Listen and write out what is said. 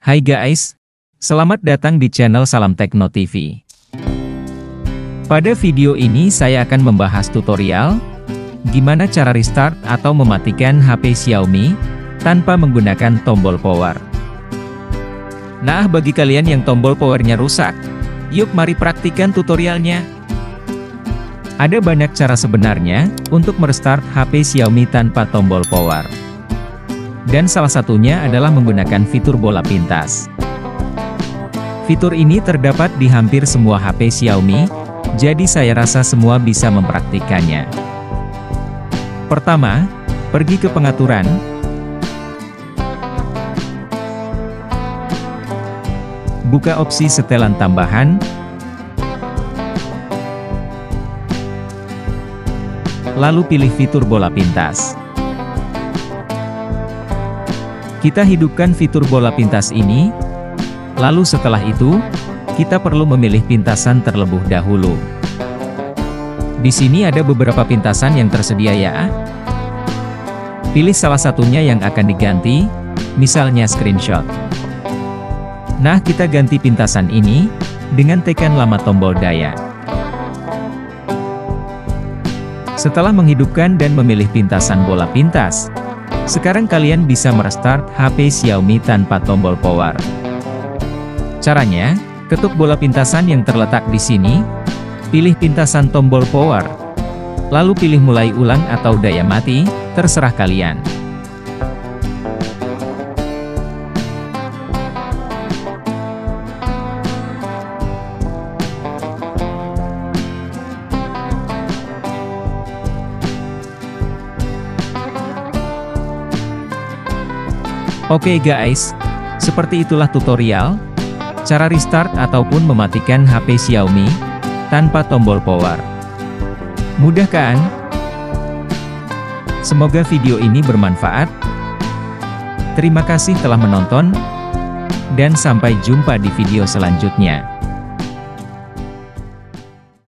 Hai guys, selamat datang di channel Salam Tekno TV. Pada video ini saya akan membahas tutorial gimana cara restart atau mematikan HP Xiaomi tanpa menggunakan tombol power. Nah, bagi kalian yang tombol powernya rusak, yuk mari praktikan tutorialnya. Ada banyak cara sebenarnya untuk merestart HP Xiaomi tanpa tombol power. Dan salah satunya adalah menggunakan fitur bola pintas. Fitur ini terdapat di hampir semua HP Xiaomi, jadi saya rasa semua bisa mempraktikkannya. Pertama, pergi ke pengaturan. Buka opsi setelan tambahan. Lalu pilih fitur bola pintas. Kita hidupkan fitur bola pintas ini, lalu setelah itu, kita perlu memilih pintasan terlebih dahulu. Di sini ada beberapa pintasan yang tersedia ya. Pilih salah satunya yang akan diganti, misalnya screenshot. Nah, kita ganti pintasan ini dengan tekan lama tombol daya. Setelah menghidupkan dan memilih pintasan bola pintas, sekarang kalian bisa merestart HP Xiaomi tanpa tombol power. Caranya, ketuk bola pintasan yang terletak di sini, pilih pintasan tombol power, lalu pilih mulai ulang atau daya mati, terserah kalian. Oke guys, seperti itulah tutorial cara restart ataupun mematikan HP Xiaomi tanpa tombol power. Mudah kan? Semoga video ini bermanfaat. Terima kasih telah menonton, dan sampai jumpa di video selanjutnya.